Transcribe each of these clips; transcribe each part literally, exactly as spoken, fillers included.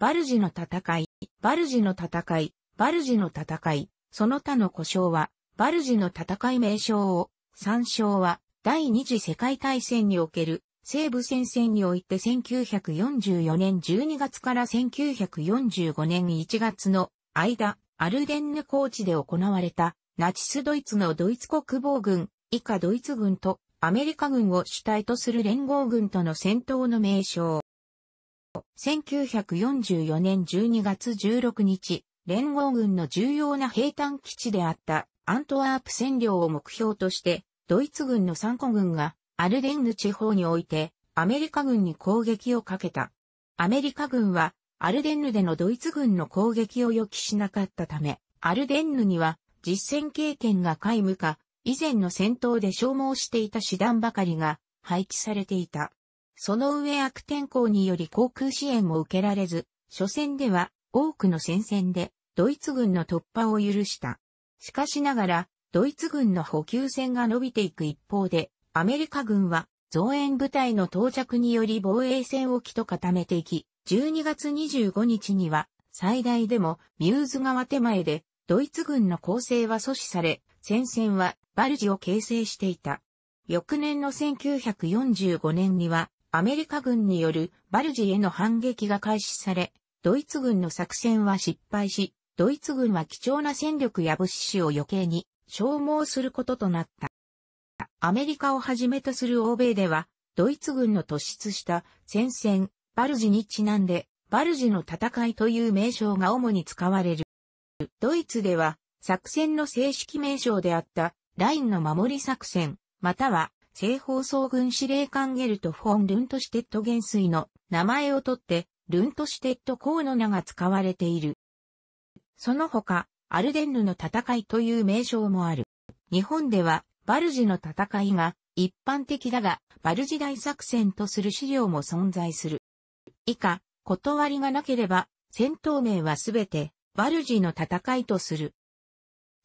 バルジの戦い、バルジの戦い、バルジの戦い、その他の呼称は、バルジの戦い名称を、参照は、第二次世界大戦における、西部戦線においてせんきゅうひゃくよんじゅうよねんじゅうにがつからせんきゅうひゃくよんじゅうごねんいちがつの間、アルデンヌ高地で行われた、ナチスドイツのドイツ国防軍、以下ドイツ軍とアメリカ軍を主体とする連合軍との戦闘の名称。せんきゅうひゃくよんじゅうよねんじゅうにがつじゅうろくにち、連合軍の重要な兵站基地であったアントワープ占領を目標として、ドイツ軍のサンコ軍がアルデンヌ地方においてアメリカ軍に攻撃をかけた。アメリカ軍はアルデンヌでのドイツ軍の攻撃を予期しなかったため、アルデンヌには実戦経験が皆無か、以前の戦闘で消耗していた師団ばかりが配置されていた。その上悪天候により航空支援も受けられず、初戦では多くの戦線でドイツ軍の突破を許した。しかしながら、ドイツ軍の補給線が伸びていく一方で、アメリカ軍は増援部隊の到着により防衛線を固めていき、じゅうにがつにじゅうごにちには最大でもミューズ川手前でドイツ軍の攻勢は阻止され、戦線はバルジを形成していた。翌年のせんきゅうひゃくよんじゅうごねんには、アメリカ軍によるバルジへの反撃が開始され、ドイツ軍の作戦は失敗し、ドイツ軍は貴重な戦力や物資を余計に消耗することとなった。アメリカをはじめとする欧米では、ドイツ軍の突出した戦線、バルジにちなんで、バルジの戦いという名称が主に使われる。ドイツでは、作戦の正式名称であった、ラインの守り作戦、または、西方総軍司令官ゲルト・フォン・ルントシュテット元帥の名前を取って、ルントシュテット公の名が使われている。その他、アルデンヌの戦いという名称もある。日本では、バルジの戦いが一般的だが、バルジ大作戦とする資料も存在する。以下、断りがなければ、戦闘名はすべて、バルジの戦いとする。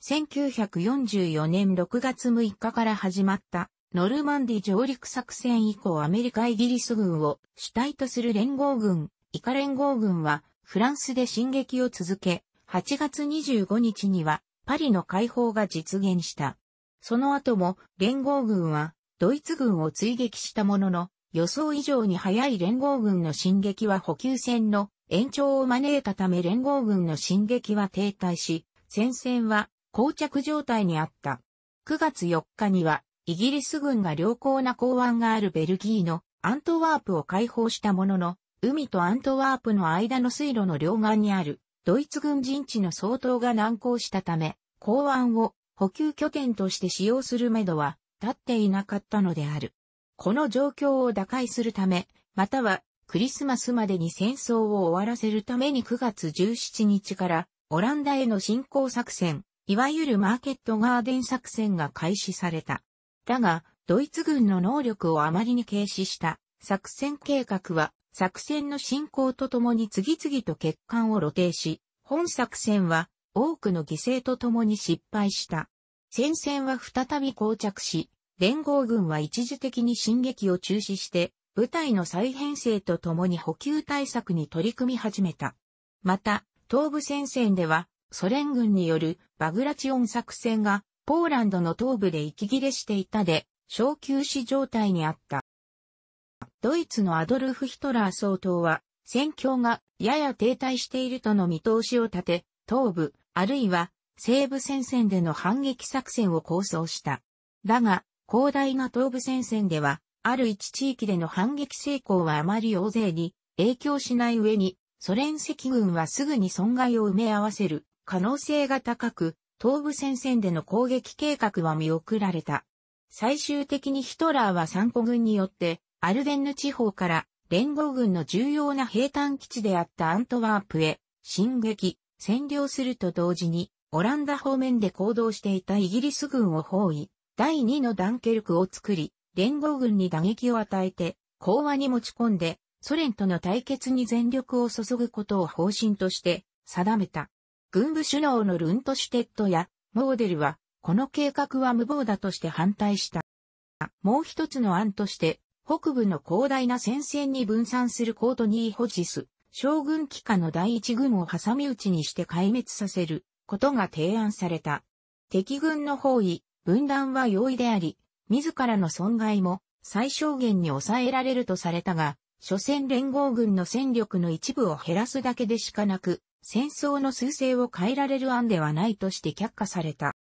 せんきゅうひゃくよんじゅうよねんろくがつむいかから始まった。ノルマンディ上陸作戦以降アメリカ・イギリス軍を主体とする連合軍、以下連合軍はフランスで進撃を続け、はちがつにじゅうごにちにはパリの解放が実現した。その後も連合軍はドイツ軍を追撃したものの、予想以上に早い連合軍の進撃は補給線の延長を招いたため連合軍の進撃は停滞し、戦線は膠着状態にあった。くがつよっかには、イギリス軍が良好な港湾があるベルギーのアントワープを解放したものの、海とアントワープの間の水路の両岸にあるドイツ軍陣地の掃討が難航したため、港湾を補給拠点として使用するめどは立っていなかったのである。この状況を打開するため、またはクリスマスまでに戦争を終わらせるためにくがつじゅうしちにちからオランダへの侵攻作戦、いわゆるマーケットガーデン作戦が開始された。だが、ドイツ軍の能力をあまりに軽視した作戦計画は、作戦の進行とともに次々と欠陥を露呈し、本作戦は多くの犠牲とともに失敗した。戦線は再び膠着し、連合軍は一時的に進撃を中止して、部隊の再編成とともに補給対策に取り組み始めた。また、東部戦線では、ソ連軍によるバグラチオン作戦が、ポーランドの東部で息切れしていたで、小休止状態にあった。ドイツのアドルフ・ヒトラー総統は、戦況がやや停滞しているとの見通しを立て、東部、あるいは西部戦線での反撃作戦を構想した。だが、広大な東部戦線では、ある一地域での反撃成功はあまり大勢に影響しない上に、ソ連赤軍はすぐに損害を埋め合わせる可能性が高く、東部戦線での攻撃計画は見送られた。最終的にヒトラーはサンコ軍によって、アルデンヌ地方から連合軍の重要な兵站基地であったアントワープへ進撃、占領すると同時に、オランダ方面で行動していたイギリス軍を包囲、だいにのダンケルクを作り、連合軍に打撃を与えて、講和に持ち込んで、ソ連との対決に全力を注ぐことを方針として定めた。軍部首脳のルントシュテットやモーデルは、この計画は無謀だとして反対した。もう一つの案として、北部の広大な戦線に分散するコートニー・ホジス、将軍旗下の第一軍を挟み撃ちにして壊滅させることが提案された。敵軍の包囲、分断は容易であり、自らの損害も最小限に抑えられるとされたが、所詮連合軍の戦力の一部を減らすだけでしかなく、戦争の趨勢を変えられる案ではないとして却下された。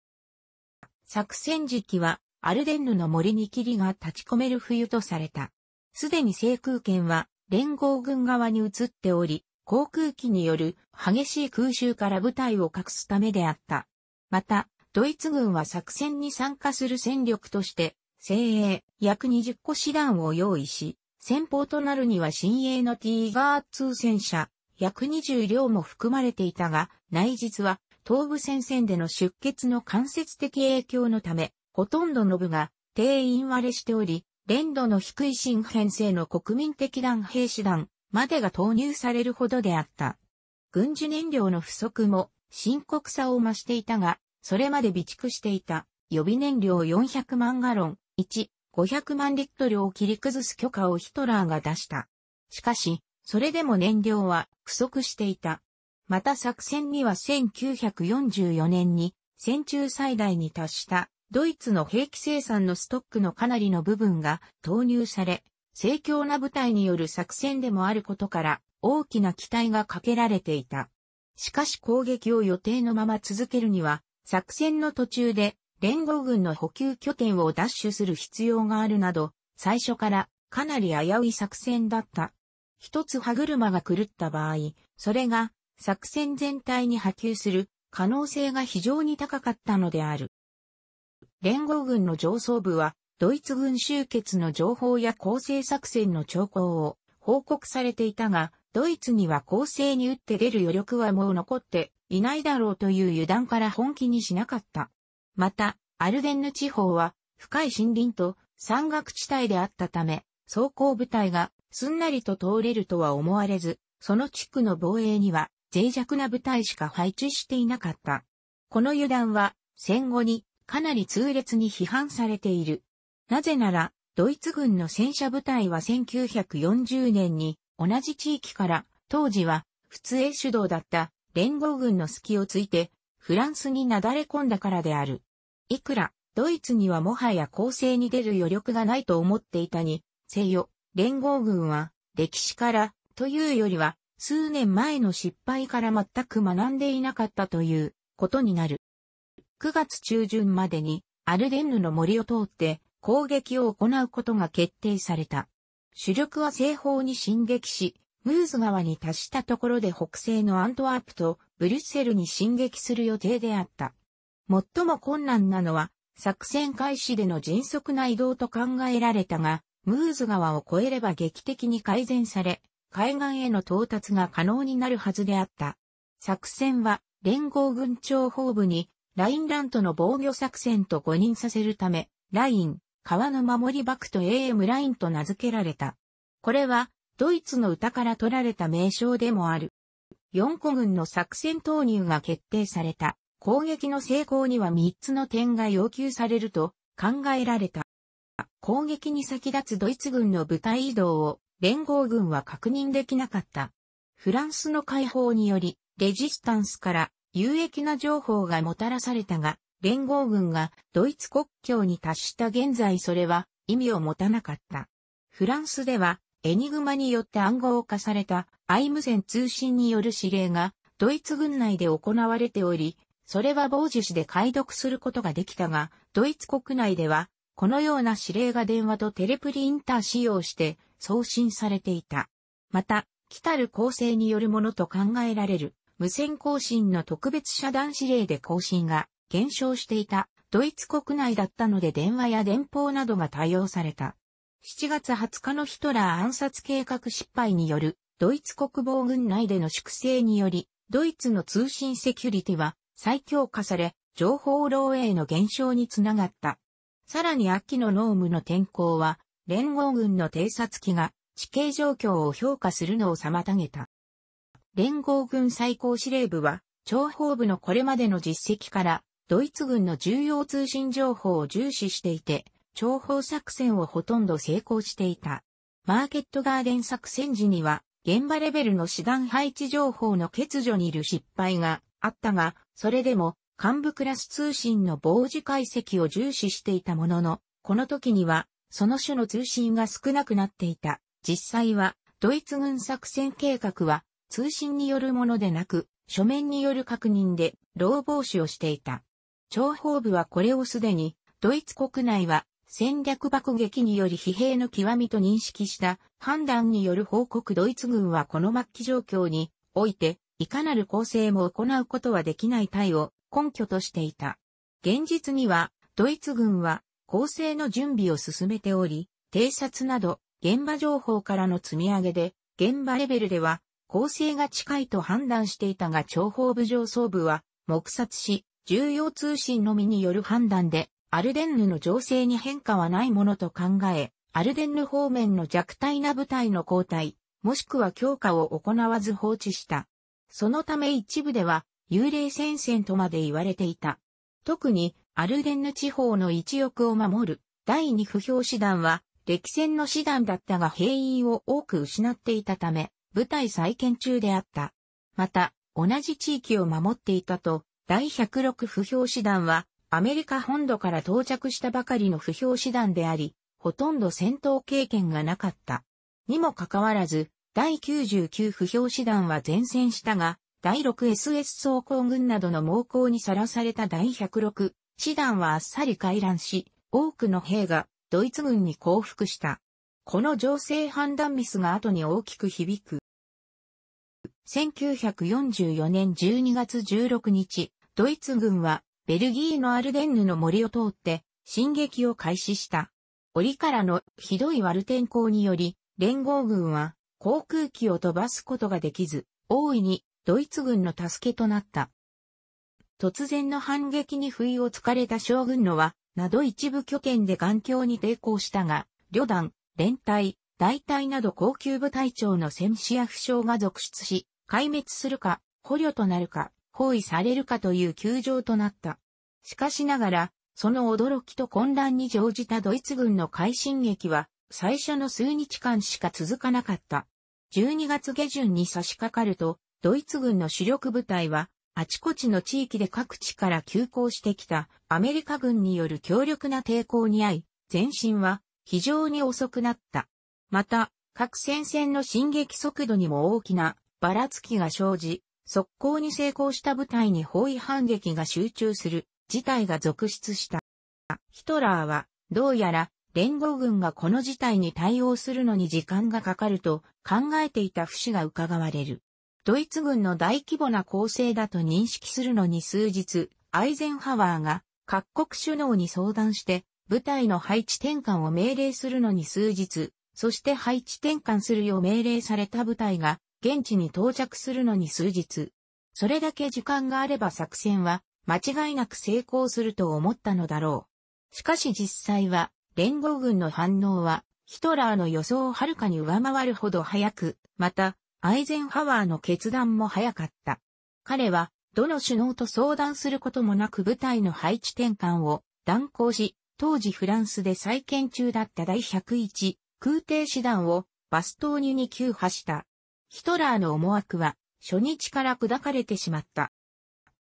作戦時期は、アルデンヌの森に霧が立ち込める冬とされた。すでに制空権は、連合軍側に移っており、航空機による激しい空襲から部隊を隠すためであった。また、ドイツ軍は作戦に参加する戦力として、精鋭約にじゅっこ師団を用意し、先方となるには新鋭のティーガーに戦車、約にじゅうりょうも含まれていたが、内実は東部戦線での出血の間接的影響のため、ほとんどの部が定員割れしており、練度の低い新編成の国民的団兵師団までが投入されるほどであった。軍需燃料の不足も深刻さを増していたが、それまで備蓄していた予備燃料よんひゃくまんガロン、せんごひゃくまんリットルを切り崩す許可をヒトラーが出した。しかし、それでも燃料は不足していた。また作戦にはせんきゅうひゃくよんじゅうよねんに戦中最大に達したドイツの兵器生産のストックのかなりの部分が投入され、精強な部隊による作戦でもあることから大きな期待がかけられていた。しかし攻撃を予定のまま続けるには、作戦の途中で連合軍の補給拠点を奪取する必要があるなど、最初からかなり危うい作戦だった。一つ歯車が狂った場合、それが作戦全体に波及する可能性が非常に高かったのである。連合軍の上層部は、ドイツ軍集結の情報や構成作戦の兆候を報告されていたが、ドイツには攻勢に打って出る余力はもう残っていないだろうという油断から本気にしなかった。また、アルデンヌ地方は深い森林と山岳地帯であったため、装甲部隊がすんなりと通れるとは思われず、その地区の防衛には脆弱な部隊しか配置していなかった。この油断は戦後にかなり痛烈に批判されている。なぜなら、ドイツ軍の戦車部隊はせんきゅうひゃくよんじゅうねんに同じ地域から当時は仏英主導だった連合軍の隙をついてフランスになだれ込んだからである。いくらドイツにはもはや攻勢に出る余力がないと思っていたにせよ、連合軍は歴史からというよりは数年前の失敗から全く学んでいなかったということになる。くがつちゅうじゅんまでにアルデンヌの森を通って攻撃を行うことが決定された。主力は西方に進撃し、ムーズ川に達したところで北西のアントワープとブリュッセルに進撃する予定であった。最も困難なのは作戦開始での迅速な移動と考えられたが、ムーズ川を越えれば劇的に改善され、海岸への到達が可能になるはずであった。作戦は連合軍諜報部にラインラントの防御作戦と誤認させるため、ライン、川の守り幕と エーエム ラインと名付けられた。これはドイツの歌から取られた名称でもある。よんこぐんの作戦投入が決定された。攻撃の成功にはみっつの点が要求されると考えられた。攻撃に先立つドイツ軍の部隊移動を連合軍は確認できなかった。フランスの解放によりレジスタンスから有益な情報がもたらされたが、連合軍がドイツ国境に達した現在それは意味を持たなかった。フランスではエニグマによって暗号化されたアイムセン通信による指令がドイツ軍内で行われており、それは傍受しで解読することができたが、ドイツ国内ではこのような指令が電話とテレプリンター使用して送信されていた。また、来たる攻勢によるものと考えられる無線更新の特別遮断指令で更新が減少していたドイツ国内だったので電話や電報などが多用された。しちがつはつかのヒトラー暗殺計画失敗によるドイツ国防軍内での粛清により、ドイツの通信セキュリティは再強化され、情報漏洩の減少につながった。さらに秋のノームの転向は、連合軍の偵察機が地形状況を評価するのを妨げた。連合軍最高司令部は、諜報部のこれまでの実績から、ドイツ軍の重要通信情報を重視していて、諜報作戦をほとんど成功していた。マーケットガーデン作戦時には、現場レベルの師団配置情報の欠如による失敗があったが、それでも幹部クラス通信の傍受解析を重視していたものの、この時にはその種の通信が少なくなっていた。実際はドイツ軍作戦計画は通信によるものでなく、書面による確認で漏防止をしていた。諜報部はこれをすでにドイツ国内は戦略爆撃により疲弊の極みと認識した判断による報告。ドイツ軍はこの末期状況においていかなる攻勢も行うことはできない態を根拠としていた。現実にはドイツ軍は攻勢の準備を進めており、偵察など現場情報からの積み上げで現場レベルでは攻勢が近いと判断していたが、諜報部上層部は黙殺し、重要通信のみによる判断で、アルデンヌの情勢に変化はないものと考え、アルデンヌ方面の弱体な部隊の交代、もしくは強化を行わず放置した。そのため一部では、幽霊戦線とまで言われていた。特に、アルデンヌ地方の一翼を守る、第二不評師団は、歴戦の師団だったが兵員を多く失っていたため、部隊再建中であった。また、同じ地域を守っていたと、第ひゃくろく不評師団は、アメリカ本土から到着したばかりの不評師団であり、ほとんど戦闘経験がなかった。にもかかわらず、第きゅうじゅうきゅう不評師団は前線したが、第 ろくエスエス 装甲軍などの猛攻にさらされた第ひゃくろく師団はあっさり回覧し、多くの兵がドイツ軍に降伏した。この情勢判断ミスが後に大きく響く。せんきゅうひゃくよんじゅうよねんじゅうにがつじゅうろくにち、ドイツ軍はベルギーのアルデンヌの森を通って進撃を開始した。折からのひどい悪天候により、連合軍は航空機を飛ばすことができず、大いにドイツ軍の助けとなった。突然の反撃に不意をつかれた将軍のは、など一部拠点で頑強に抵抗したが、旅団、連隊、大隊など高級部隊長の戦死や負傷が続出し、壊滅するか、捕虜となるか、包囲されるかという窮状となった。しかしながら、その驚きと混乱に乗じたドイツ軍の快進撃は、最初の数日間しか続かなかった。じゅうにがつ下旬に差し掛かると、ドイツ軍の主力部隊は、あちこちの地域で各地から急行してきたアメリカ軍による強力な抵抗に遭い、前進は非常に遅くなった。また、各戦線の進撃速度にも大きなばらつきが生じ、速攻に成功した部隊に包囲反撃が集中する事態が続出した。ヒトラーは、どうやら連合軍がこの事態に対応するのに時間がかかると考えていた節が伺われる。ドイツ軍の大規模な攻勢だと認識するのに数日、アイゼンハワーが各国首脳に相談して、部隊の配置転換を命令するのに数日、そして配置転換するよう命令された部隊が現地に到着するのに数日。それだけ時間があれば作戦は間違いなく成功すると思ったのだろう。しかし実際は連合軍の反応はヒトラーの予想をはるかに上回るほど早く、またアイゼンハワーの決断も早かった。彼はどの首脳と相談することもなく部隊の配置転換を断行し、当時フランスで再建中だった第ひゃくいち空挺師団をバストーニュに急破した。ヒトラーの思惑は初日から砕かれてしまった。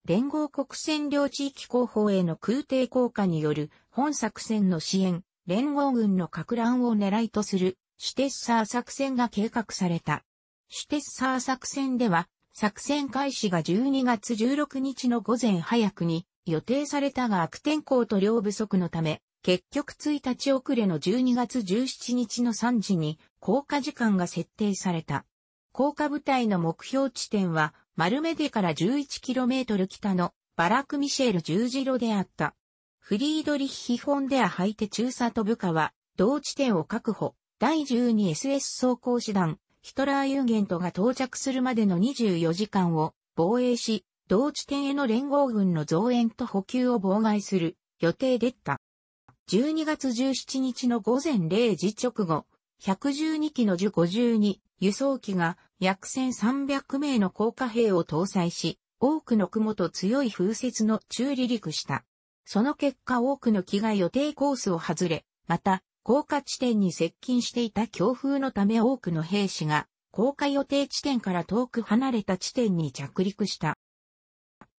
連合国占領地域後方への空挺効果による本作戦の支援、連合軍の撹乱を狙いとするシュテッサー作戦が計画された。シュテッサー作戦では作戦開始がじゅうにがつじゅうろくにちの午前早くに予定されたが悪天候と量不足のため、結局ついたち遅れのじゅうにがつじゅうしちにちのさんじに降下時間が設定された。降下部隊の目標地点はマルメデから じゅういちキロメートル 北のバラクミシェル十字路であった。フリードリッヒ・フォンデアハイテ中佐と部下は同地点を確保。第 じゅうにエスエス 装甲師団ヒトラー・ユーゲントが到着するまでのにじゅうよじかんを防衛し、同地点への連合軍の増援と補給を妨害する予定でった。じゅうにがつじゅうしちにちの午前れいじ直後、ひゃくじゅうにきのジュごじゅうに輸送機が約せんさんびゃくめいの降下兵を搭載し、多くの雲と強い風雪の中離陸した。その結果多くの機が予定コースを外れ、また降下地点に接近していた強風のため多くの兵士が降下予定地点から遠く離れた地点に着陸した。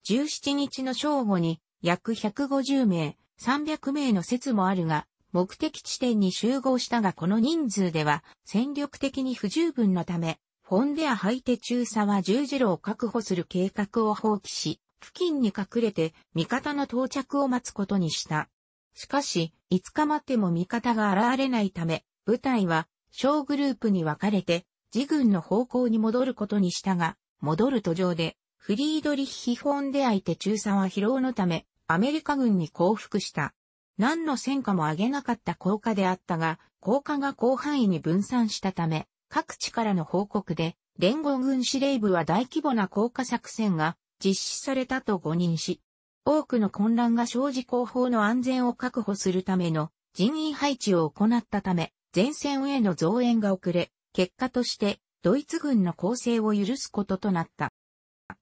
じゅうしちにちの正午に約ひゃくごじゅうめい、さんびゃくめいの説もあるが、目的地点に集合したがこの人数では戦力的に不十分なため、フォンデア配手中佐は十字路を確保する計画を放棄し、付近に隠れて味方の到着を待つことにした。しかし、いつか待っても味方が現れないため、部隊は小グループに分かれて、自軍の方向に戻ることにしたが、戻る途上で、フリードリッヒ・フォンデアイテ中佐は疲労のため、アメリカ軍に降伏した。何の戦果も上げなかった降下であったが、降下が広範囲に分散したため、各地からの報告で、連合軍司令部は大規模な降下作戦が実施されたと誤認し、多くの混乱が生じ後方の安全を確保するための人員配置を行ったため、前線への増援が遅れ、結果として、ドイツ軍の攻勢を許すこととなった。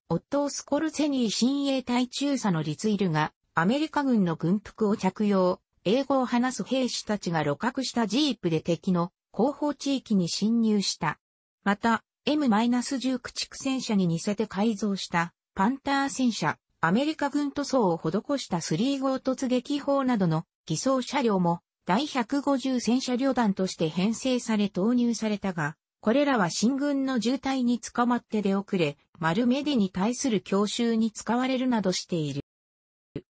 オットー・スコルツェニー親衛隊中佐のリツイルが、アメリカ軍の軍服を着用、英語を話す兵士たちが鹵獲したジープで敵の後方地域に侵入した。また、エムじゅうきゅう 駆逐戦車に似せて改造した、パンター戦車、アメリカ軍塗装を施したさん号突撃砲などの偽装車両も、第ひゃくごじゅう戦車旅団として編成され投入されたが、これらは進軍の渋滞に捕まって出遅れ、マルメディに対する強襲に使われるなどしている。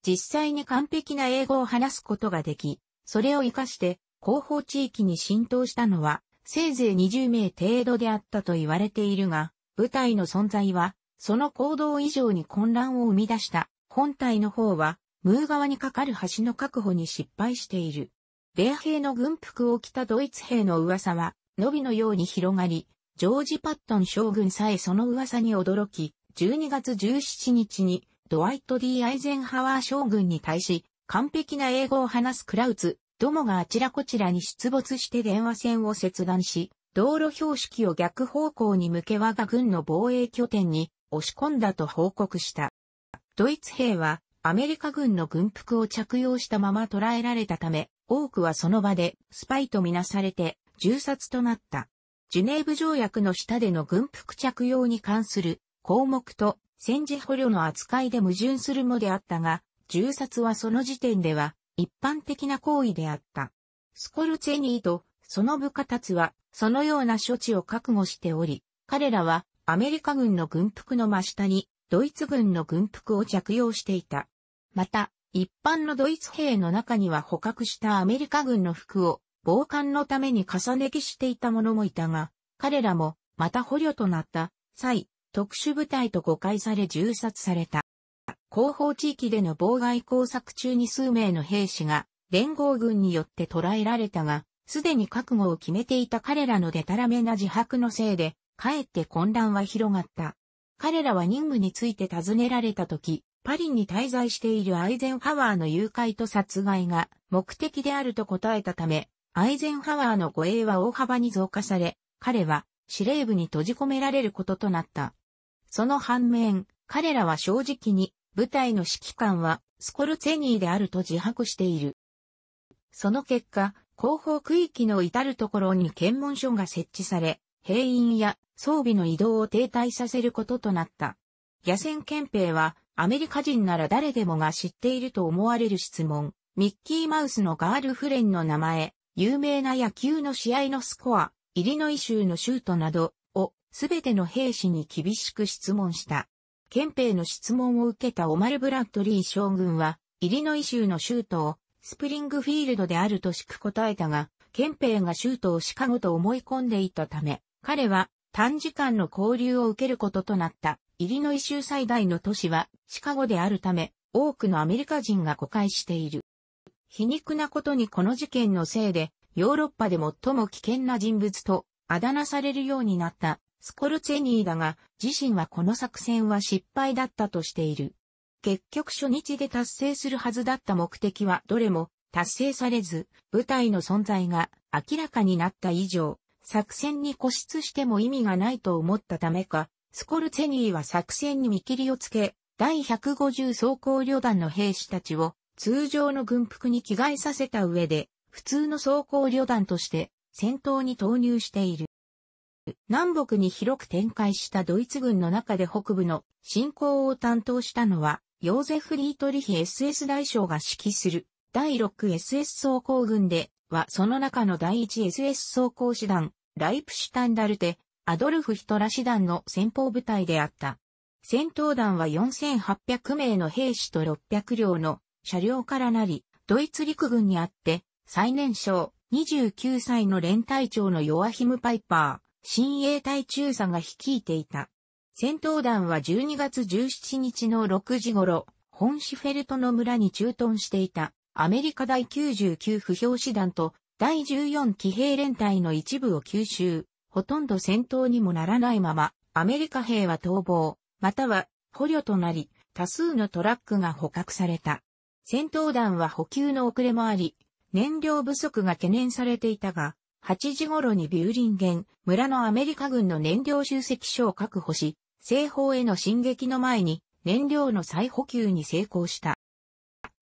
実際に完璧な英語を話すことができ、それを活かして後方地域に浸透したのは、せいぜいにじゅうめい程度であったと言われているが、部隊の存在は、その行動以上に混乱を生み出した。本隊の方は、ムー川に架かる橋の確保に失敗している。米兵の軍服を着たドイツ兵の噂は、のびのように広がり、ジョージ・パットン将軍さえその噂に驚き、じゅうにがつじゅうしちにちに、ドワイト・ディー・アイゼンハワー将軍に対し、完璧な英語を話すクラウツ、どもがあちらこちらに出没して電話線を切断し、道路標識を逆方向に向け我が軍の防衛拠点に押し込んだと報告した。ドイツ兵は、アメリカ軍の軍服を着用したまま捕らえられたため、多くはその場でスパイとみなされて銃殺となった。ジュネーブ条約の下での軍服着用に関する項目と戦時捕虜の扱いで矛盾するもであったが、銃殺はその時点では一般的な行為であった。スコルツェニーとその部下たちはそのような処置を覚悟しており、彼らはアメリカ軍の軍服の真下にドイツ軍の軍服を着用していた。また、一般のドイツ兵の中には捕獲したアメリカ軍の服を防寒のために重ね着していた者もいたが、彼らもまた捕虜となった際、特殊部隊と誤解され銃殺された。後方地域での妨害工作中に数名の兵士が連合軍によって捕らえられたが、すでに覚悟を決めていた彼らのデタラメな自白のせいで、かえって混乱は広がった。彼らは任務について尋ねられたとき、パリに滞在しているアイゼンハワーの誘拐と殺害が目的であると答えたため、アイゼンハワーの護衛は大幅に増加され、彼は司令部に閉じ込められることとなった。その反面、彼らは正直に部隊の指揮官はスコルツェニーであると自白している。その結果、後方区域の至るところに検問所が設置され、兵員や装備の移動を停滞させることとなった。野戦憲兵は、アメリカ人なら誰でもが知っていると思われる質問。ミッキーマウスのガールフレンの名前、有名な野球の試合のスコア、イリノイ州の州都などをすべての兵士に厳しく質問した。憲兵の質問を受けたオマル・ブラッドリー将軍は、イリノイ州の州都をスプリングフィールドであるとしく答えたが、憲兵が州都をシカゴと思い込んでいたため、彼は短時間の交流を受けることとなった。イリノイ州最大の都市はシカゴであるため多くのアメリカ人が誤解している。皮肉なことにこの事件のせいでヨーロッパで最も危険な人物とあだ名されるようになったスコルツェニーだが自身はこの作戦は失敗だったとしている。結局初日で達成するはずだった目的はどれも達成されず部隊の存在が明らかになった以上作戦に固執しても意味がないと思ったためかスコルツェニーは作戦に見切りをつけ、第ひゃくごじゅう装甲旅団の兵士たちを通常の軍服に着替えさせた上で、普通の装甲旅団として戦闘に投入している。南北に広く展開したドイツ軍の中で北部の侵攻を担当したのは、ヨーゼフ・リートリヒ エスエス 大将が指揮する第ろく エスエス 装甲軍ではその中の第いち エスエス 装甲師団、ライプシュタンダルテ、アドルフ・ヒトラー師団の先鋒部隊であった。戦闘団はよんせんはっぴゃく名の兵士とろっぴゃく両の車両からなり、ドイツ陸軍にあって、最年少、にじゅうきゅう歳の連隊長のヨアヒム・パイパー、親衛隊中佐が率いていた。戦闘団はじゅうにがつじゅうしちにちのろくじ頃、ホンシュフェルトの村に駐屯していた、アメリカ第きゅうじゅうきゅう歩兵師団と第じゅうよん騎兵連隊の一部を吸収、ほとんど戦闘にもならないまま、アメリカ兵は逃亡、または捕虜となり、多数のトラックが捕獲された。戦闘団は補給の遅れもあり、燃料不足が懸念されていたが、はちじ頃にビューリンゲン村のアメリカ軍の燃料集積所を確保し、西方への進撃の前に燃料の再補給に成功した。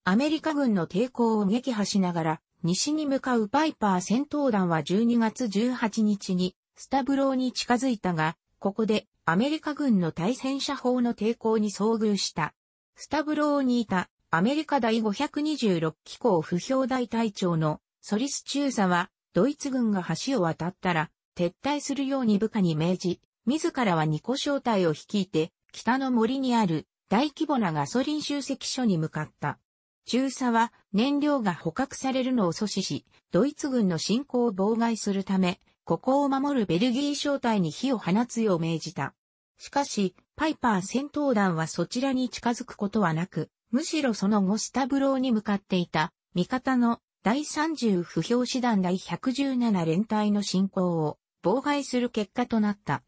アメリカ軍の抵抗を撃破しながら、西に向かうパイパー戦闘団はじゅうにがつじゅうはちにちにスタブローに近づいたが、ここでアメリカ軍の対戦車砲の抵抗に遭遇した。スタブローにいた。アメリカ第ごひゃくにじゅうろく機構歩兵大隊長のソリス中佐は、ドイツ軍が橋を渡ったら、撤退するように部下に命じ、自らはに個小隊を率いて、北の森にある大規模なガソリン集積所に向かった。中佐は燃料が捕獲されるのを阻止し、ドイツ軍の進攻を妨害するため、ここを守るベルギー小隊に火を放つよう命じた。しかし、パイパー戦闘団はそちらに近づくことはなく、むしろその後スタブローに向かっていた、味方の第さんじゅう歩兵師団第ひゃくじゅうなな連隊の進行を妨害する結果となった。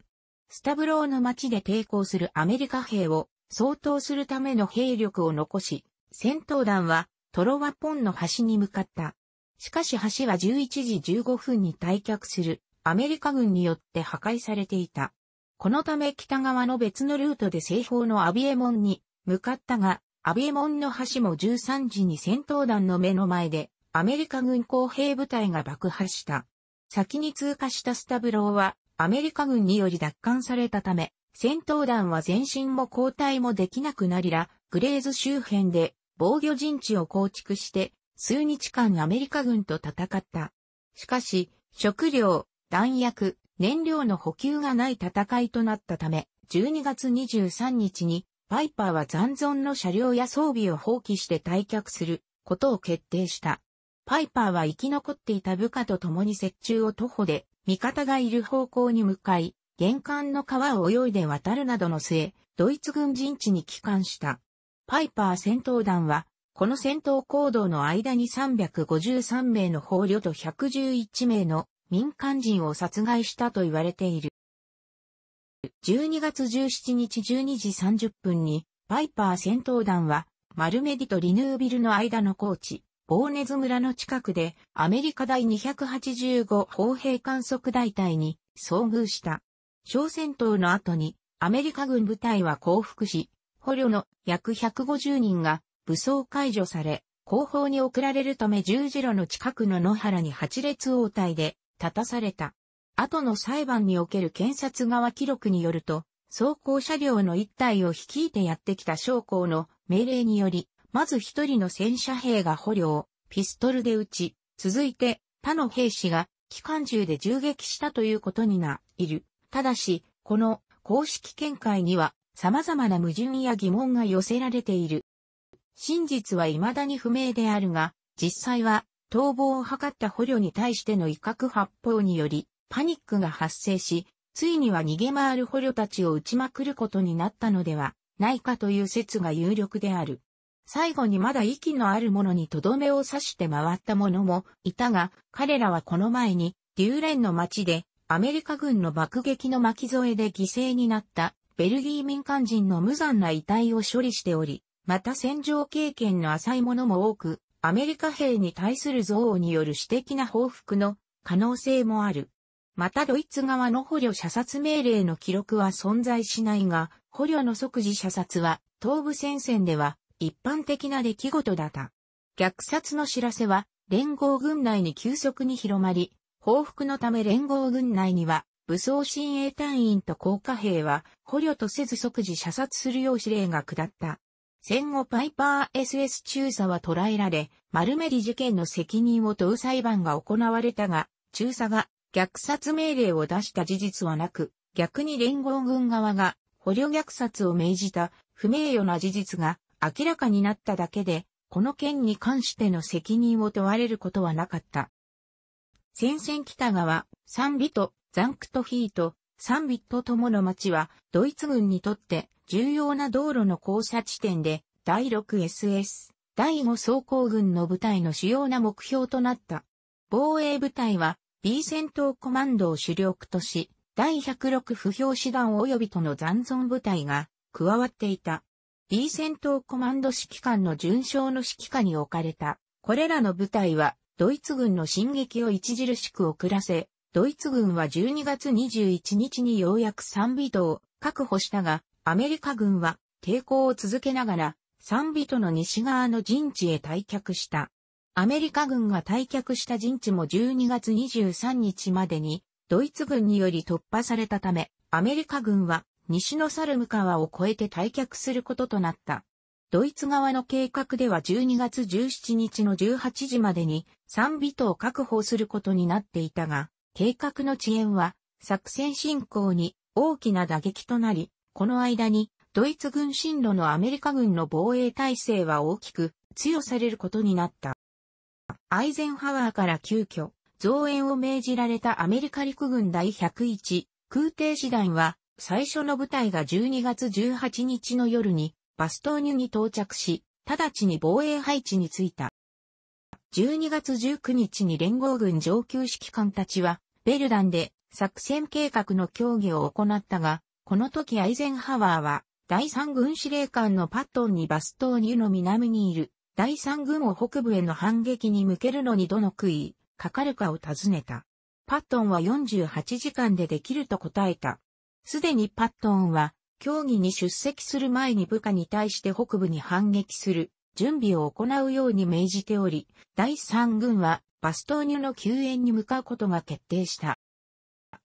スタブローの町で抵抗するアメリカ兵を掃討するための兵力を残し、戦闘団はトロワポンの橋に向かった。しかし橋はじゅういちじじゅうごふんに退却するアメリカ軍によって破壊されていた。このため北側の別のルートで西方のアビエモンに向かったが、アビエモンの橋もじゅうさんじに戦闘団の目の前でアメリカ軍工兵部隊が爆破した。先に通過したスタブローはアメリカ軍により奪還されたため戦闘団は前進も後退もできなくなりラ・グレーズ周辺で防御陣地を構築して数日間アメリカ軍と戦った。しかし食料、弾薬、燃料の補給がない戦いとなったためじゅうにがつにじゅうさんにちにパイパーは残存の車両や装備を放棄して退却することを決定した。パイパーは生き残っていた部下と共に雪中を徒歩で味方がいる方向に向かい、玄関の川を泳いで渡るなどの末、ドイツ軍陣地に帰還した。パイパー戦闘団は、この戦闘行動の間にさんびゃくごじゅうさん名の捕虜とひゃくじゅういち名の民間人を殺害したと言われている。じゅうにがつじゅうしちにちじゅうにじさんじゅっぷんに、パイパー戦闘団は、マルメディとリヌービルの間の高地、ボーネズ村の近くで、アメリカ第にひゃくはちじゅうご砲兵観測大隊に遭遇した。小戦闘の後に、アメリカ軍部隊は降伏し、捕虜の約ひゃくごじゅう人が武装解除され、後方に送られるため十字路の近くの野原にはち列応対で立たされた。後の裁判における検察側記録によると、装甲車両のいち隊を率いてやってきた将校の命令により、まずひと人の戦車兵が捕虜をピストルで撃ち、続いて他の兵士が機関銃で銃撃したということになっている。ただし、この公式見解には様々な矛盾や疑問が寄せられている。真実は未だに不明であるが、実際は逃亡を図った捕虜に対しての威嚇発砲により、パニックが発生し、ついには逃げ回る捕虜たちを撃ちまくることになったのではないかという説が有力である。最後にまだ息のある者にとどめを刺して回った者もいたが、彼らはこの前にデューレンの町でアメリカ軍の爆撃の巻き添えで犠牲になったベルギー民間人の無残な遺体を処理しており、また戦場経験の浅い者も多く、アメリカ兵に対する憎悪による私的な報復の可能性もある。またドイツ側の捕虜射殺命令の記録は存在しないが、捕虜の即時射殺は東部戦線では一般的な出来事だった。虐殺の知らせは連合軍内に急速に広まり、報復のため連合軍内には武装親衛隊員と甲賀兵は捕虜とせず即時射殺するよう指令が下った。戦後パイパー エスエス 中佐は捕らえられ、丸メリ事件の責任を問う裁判が行われたが、中佐が虐殺命令を出した事実はなく、逆に連合軍側が捕虜虐殺を命じた不名誉な事実が明らかになっただけで、この件に関しての責任を問われることはなかった。戦線北側、サンビト、ザンクトヒート、サンビットともの町は、ドイツ軍にとって重要な道路の交差地点で、第 ろくエスエス、第ご装甲軍の部隊の主要な目標となった。防衛部隊は、B 戦闘コマンドを主力とし、第ひゃくろく歩兵師団及びとの残存部隊が加わっていた。B 戦闘コマンド指揮官の准将の指揮下に置かれた。これらの部隊は、ドイツ軍の進撃を著しく遅らせ、ドイツ軍はじゅうにがつにじゅういちにちにようやくサンビトを確保したが、アメリカ軍は抵抗を続けながら、サンビトの西側の陣地へ退却した。アメリカ軍が退却した陣地もじゅうにがつにじゅうさんにちまでに、ドイツ軍により突破されたため、アメリカ軍は、西のサルム川を越えて退却することとなった。ドイツ側の計画ではじゅうにがつじゅうしちにちのじゅうはちじまでにサンビトを確保することになっていたが、計画の遅延は作戦進行に大きな打撃となり、この間にドイツ軍進路のアメリカ軍の防衛態勢は大きく強されることになった。アイゼンハワーから急遽増援を命じられたアメリカ陸軍第ひゃくいち空挺師団は、最初の部隊がじゅうにがつじゅうはちにちの夜にバストーニュに到着し、直ちに防衛配置に就いた。じゅうにがつじゅうくにちに連合軍上級指揮官たちは、ベルダンで作戦計画の協議を行ったが、この時アイゼンハワーは、だいさん軍司令官のパットンにバストーニュの南にいる、だいさん軍を北部への反撃に向けるのにどの杭いかかるかを尋ねた。パットンはよんじゅうはちじかんでできると答えた。すでにパットンは、協議に出席する前に部下に対して北部に反撃する準備を行うように命じており、だいさん軍はバストーニュの救援に向かうことが決定した。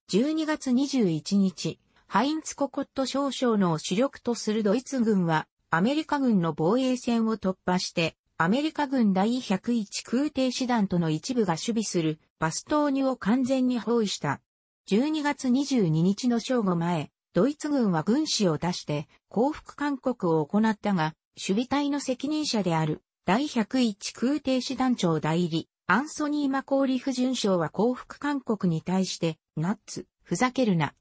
じゅうにがつにじゅういちにち、ハインツ・ココット少将の主力とするドイツ軍は、アメリカ軍の防衛線を突破して、アメリカ軍第ひゃくいち空挺師団との一部が守備するバストーニュを完全に包囲した。じゅうにがつにじゅうににちの正午前、ドイツ軍は軍士を出して降伏勧告を行ったが、守備隊の責任者である第ひゃくいち空挺師団長代理、アンソニー・マコーリフ准将は降伏勧告に対して、ナッツ、ふざけるな。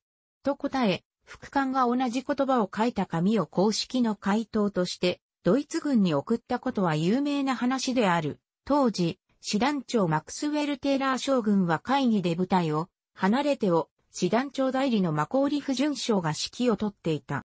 と答え、副官が同じ言葉を書いた紙を公式の回答として、ドイツ軍に送ったことは有名な話である。当時、師団長マクスウェル・テイラー将軍は会議で部隊を、離れてを、師団長代理のマコーリフ准将が指揮を取っていた。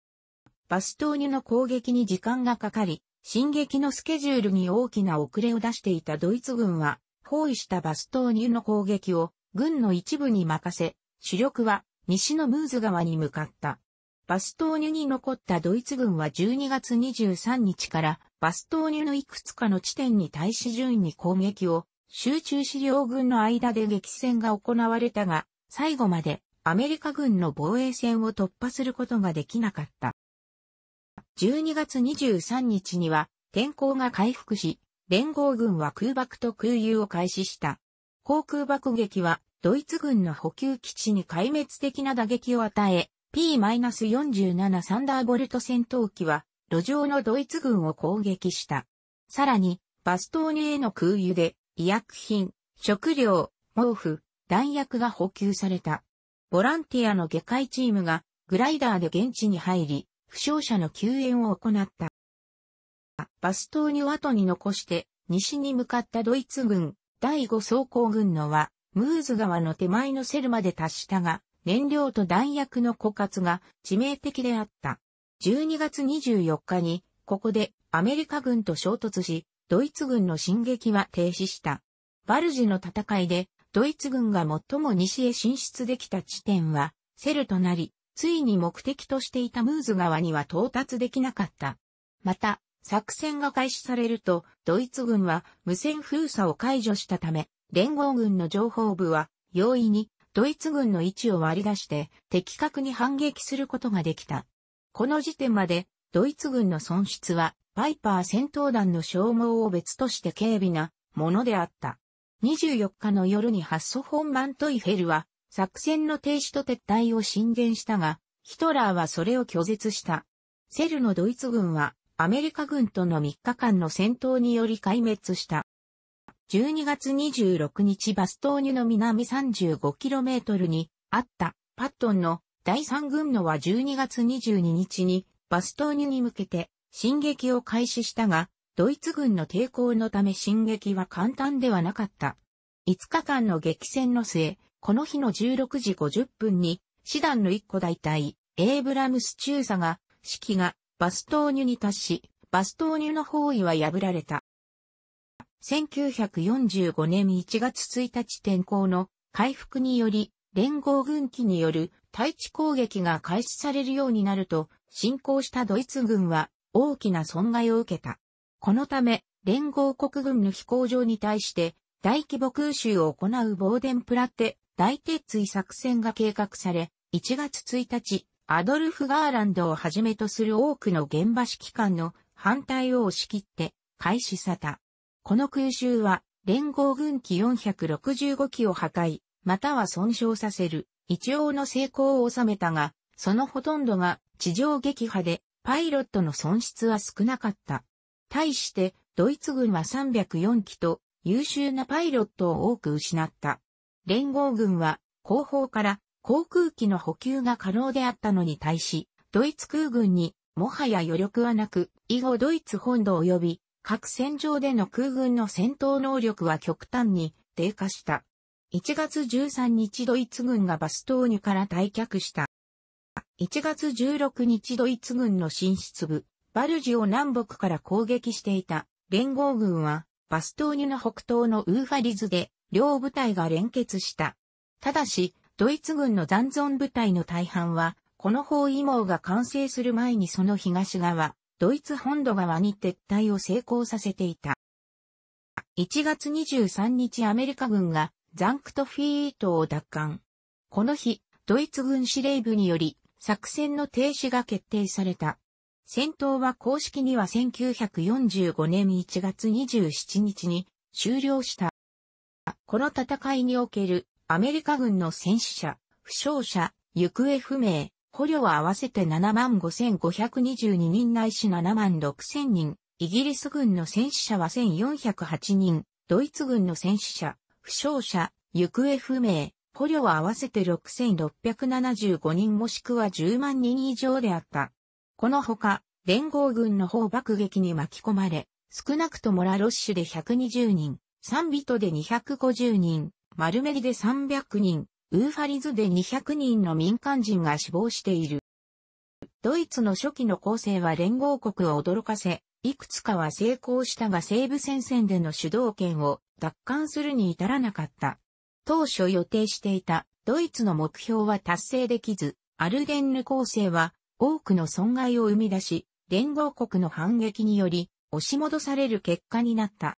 バストーニュの攻撃に時間がかかり、進撃のスケジュールに大きな遅れを出していたドイツ軍は、包囲したバストーニュの攻撃を軍の一部に任せ、主力は西のムーズ川に向かった。バストーニュに残ったドイツ軍はじゅうにがつにじゅうさんにちからバストーニュのいくつかの地点に対し順に攻撃を集中し両軍の間で激戦が行われたが、最後までアメリカ軍の防衛線を突破することができなかった。じゅうにがつにじゅうさんにちには天候が回復し、連合軍は空爆と空輸を開始した。航空爆撃はドイツ軍の補給基地に壊滅的な打撃を与え、ピーよんじゅうなな サンダーボルト戦闘機は路上のドイツ軍を攻撃した。さらにバストーニュへの空輸で医薬品、食料、毛布、弾薬が補給された。ボランティアの下界チームがグライダーで現地に入り、負傷者の救援を行った。バストーニュ跡に残して西に向かったドイツ軍第ご装甲軍のはムーズ川の手前のセルまで達したが、燃料と弾薬の枯渇が致命的であった。じゅうにがつにじゅうよっかにここでアメリカ軍と衝突し、ドイツ軍の進撃は停止した。バルジの戦いで、ドイツ軍が最も西へ進出できた地点はセルとなり、ついに目的としていたムーズ川には到達できなかった。また、作戦が開始されると、ドイツ軍は無線封鎖を解除したため、連合軍の情報部は容易にドイツ軍の位置を割り出して的確に反撃することができた。この時点までドイツ軍の損失はバイパー戦闘団の消耗を別として軽微なものであった。にじゅうよっかの夜にハッソ・フォン・マントイフェルは作戦の停止と撤退を進言したが、ヒトラーはそれを拒絶した。セルのドイツ軍はアメリカ軍とのみっかかんの戦闘により壊滅した。じゅうにがつにじゅうろくにちバストーニュの南 さんじゅうごキロメートル にあったパットンのだいさん軍のはじゅうにがつにじゅうににちにバストーニュに向けて進撃を開始したが、ドイツ軍の抵抗のため進撃は簡単ではなかった。いつかかんの激戦の末、この日のじゅうろくじごじゅっぷんに師団のいっこ大隊、エイブラムス中佐が、指揮がバストーニュに達し、バストーニュの包囲は破られた。せんきゅうひゃくよんじゅうごねんいちがつついたち天候の回復により、連合軍機による対地攻撃が開始されるようになると、侵攻したドイツ軍は大きな損害を受けた。このため、連合国軍の飛行場に対して、大規模空襲を行うボーデンプラッテ大鉄槌作戦が計画され、いちがつついたち、アドルフ・ガーランドをはじめとする多くの現場指揮官の反対を押し切って開始された。この空襲は連合軍機よんひゃくろくじゅうごきを破壊、または損傷させる一応の成功を収めたが、そのほとんどが地上撃破でパイロットの損失は少なかった。対してドイツ軍はさんびゃくよんきと優秀なパイロットを多く失った。連合軍は後方から航空機の補給が可能であったのに対し、ドイツ空軍にもはや余力はなく、以後ドイツ本土及び各戦場での空軍の戦闘能力は極端に低下した。いちがつじゅうさんにちドイツ軍がバストーニュから退却した。いちがつじゅうろくにちドイツ軍の進出部、バルジュを南北から攻撃していた連合軍はバストーニュの北東のウーファリズで両部隊が連結した。ただし、ドイツ軍の残存部隊の大半は、この包囲網が完成する前にその東側、ドイツ本土側に撤退を成功させていた。いちがつにじゅうさんにちアメリカ軍がザンクトフィートを奪還。この日、ドイツ軍司令部により作戦の停止が決定された。戦闘は公式にはせんきゅうひゃくよんじゅうごねんいちがつにじゅうしちにちに終了した。この戦いにおけるアメリカ軍の戦死者、負傷者、行方不明、捕虜は合わせて ななまんごせんごひゃくにじゅうににんないし ななまんろくせんにん、イギリス軍の戦死者はせんよんひゃくはちにん、ドイツ軍の戦死者、負傷者、行方不明、捕虜は合わせて ろくせんろっぴゃくななじゅうごにんもしくはじゅうまんにん以上であった。このほか、連合軍の砲爆撃に巻き込まれ、少なくともラロッシュでひゃくにじゅうにん、サンビトでにひゃくごじゅうにん、マルメリでさんびゃくにん、ウーファリズでにひゃくにんの民間人が死亡している。ドイツの初期の攻勢は連合国を驚かせ、いくつかは成功したが西部戦線での主導権を奪還するに至らなかった。当初予定していたドイツの目標は達成できず、アルデンヌ攻勢は多くの損害を生み出し、連合国の反撃により押し戻される結果になった。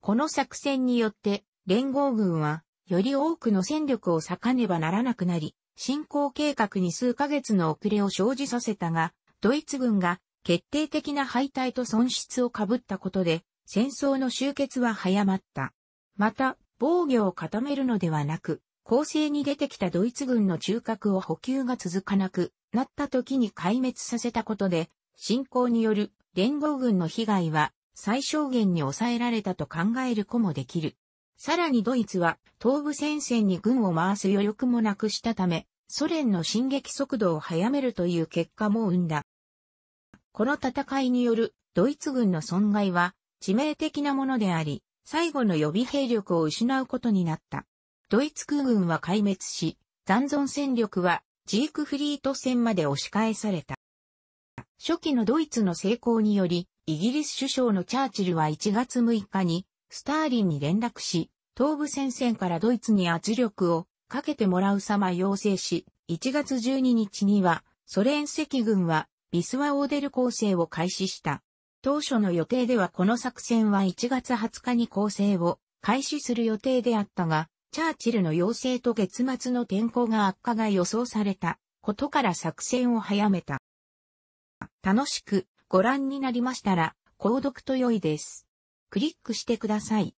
この作戦によって、連合軍は、より多くの戦力を割かねばならなくなり、侵攻計画に数ヶ月の遅れを生じさせたが、ドイツ軍が決定的な敗退と損失を被ったことで、戦争の終結は早まった。また、防御を固めるのではなく、攻勢に出てきたドイツ軍の中核を補給が続かなくなった時に壊滅させたことで、侵攻による連合軍の被害は最小限に抑えられたと考えることもできる。さらにドイツは東部戦線に軍を回す余力もなくしたため、ソ連の進撃速度を早めるという結果も生んだ。この戦いによるドイツ軍の損害は致命的なものであり、最後の予備兵力を失うことになった。ドイツ空軍は壊滅し、残存戦力はジークフリート戦まで押し返された。初期のドイツの成功により、イギリス首相のチャーチルはいちがつむいかに、スターリンに連絡し、東部戦線からドイツに圧力をかけてもらう様要請し、いちがつじゅうににちにはソ連赤軍はビスワを出る攻勢を開始した。当初の予定ではこの作戦はいちがつはつかに攻勢を開始する予定であったが、チャーチルの要請と月末の天候が悪化が予想されたことから作戦を早めた。楽しくご覧になりましたら購読と良いです。クリックしてください。